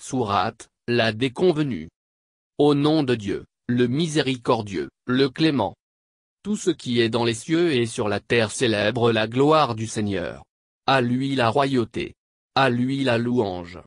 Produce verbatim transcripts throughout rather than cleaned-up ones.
Sourate, La Déconvenue. Au nom de Dieu, le miséricordieux, le clément. Tout ce qui est dans les cieux et sur la terre célèbre la gloire du Seigneur. À lui la royauté. À lui la louange.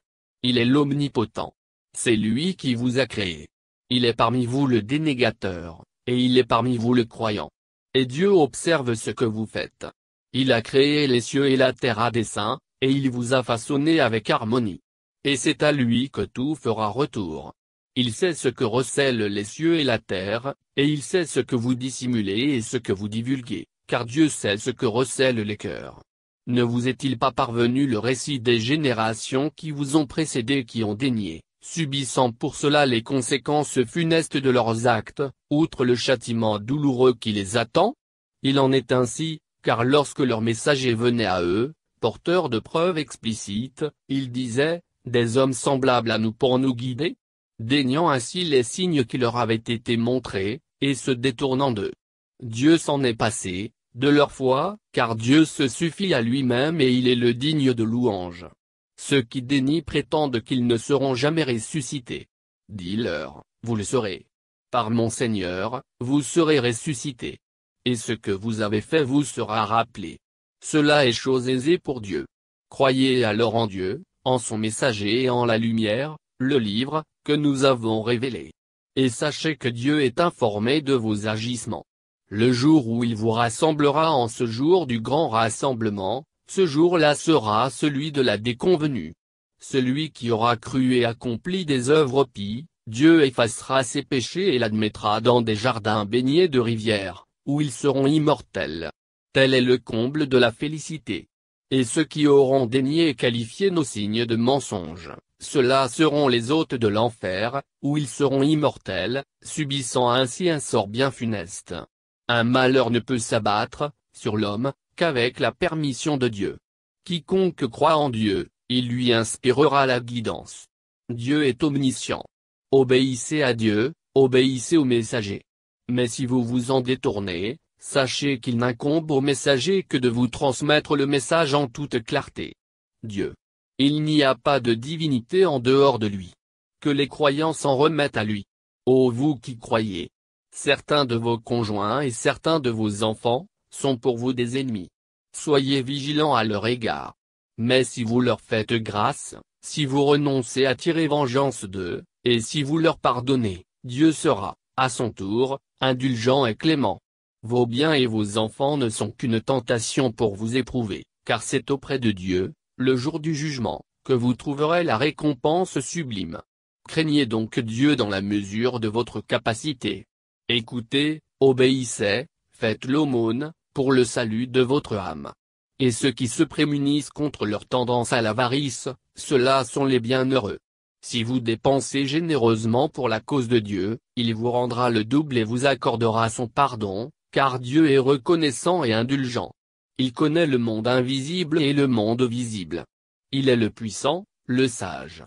Il est l'omnipotent. C'est lui qui vous a créé. Il est parmi vous le dénégateur, et il est parmi vous le croyant. Et Dieu observe ce que vous faites. Il a créé les cieux et la terre à dessein, et il vous a façonné avec harmonie. Et c'est à lui que tout fera retour. Il sait ce que recèlent les cieux et la terre, et il sait ce que vous dissimulez et ce que vous divulguez, car Dieu sait ce que recèlent les cœurs. Ne vous est-il pas parvenu le récit des générations qui vous ont précédés et qui ont dénié, subissant pour cela les conséquences funestes de leurs actes, outre le châtiment douloureux qui les attend? Il en est ainsi, car lorsque leurs messagers venaient à eux, porteurs de preuves explicites, ils disaient, « Des hommes semblables à nous pour nous guider ?» déniant ainsi les signes qui leur avaient été montrés, et se détournant d'eux. Dieu s'en est passé, de leur foi, car Dieu se suffit à lui-même et il est le digne de louange. Ceux qui dénient prétendent qu'ils ne seront jamais ressuscités. Dis-leur, vous le serez. Par mon Seigneur, vous serez ressuscités. Et ce que vous avez fait vous sera rappelé. Cela est chose aisée pour Dieu. Croyez alors en Dieu, en son messager et en la lumière, le livre, que nous avons révélé. Et sachez que Dieu est informé de vos agissements. Le jour où il vous rassemblera en ce jour du grand rassemblement, ce jour-là sera celui de la déconvenue. Celui qui aura cru et accompli des œuvres pies, Dieu effacera ses péchés et l'admettra dans des jardins baignés de rivières, où ils seront immortels. Tel est le comble de la félicité. Et ceux qui auront dénié et qualifié nos signes de mensonges, ceux-là seront les hôtes de l'enfer, où ils seront immortels, subissant ainsi un sort bien funeste. Un malheur ne peut s'abattre, sur l'homme, qu'avec la permission de Dieu. Quiconque croit en Dieu, il lui inspirera la guidance. Dieu est omniscient. Obéissez à Dieu, obéissez aux messagers. Mais si vous vous en détournez, sachez qu'il n'incombe aux messagers que de vous transmettre le message en toute clarté. Dieu. Il n'y a pas de divinité en dehors de lui. Que les croyants s'en remettent à lui. Ô vous qui croyez. Certains de vos conjoints et certains de vos enfants, sont pour vous des ennemis. Soyez vigilants à leur égard. Mais si vous leur faites grâce, si vous renoncez à tirer vengeance d'eux, et si vous leur pardonnez, Dieu sera, à son tour, indulgent et clément. Vos biens et vos enfants ne sont qu'une tentation pour vous éprouver, car c'est auprès de Dieu, le jour du jugement, que vous trouverez la récompense sublime. Craignez donc Dieu dans la mesure de votre capacité. Écoutez, obéissez, faites l'aumône, pour le salut de votre âme. Et ceux qui se prémunissent contre leur tendance à l'avarice, ceux-là sont les bienheureux. Si vous dépensez généreusement pour la cause de Dieu, il vous rendra le double et vous accordera son pardon, car Dieu est reconnaissant et indulgent. Il connaît le monde invisible et le monde visible. Il est le puissant, le sage.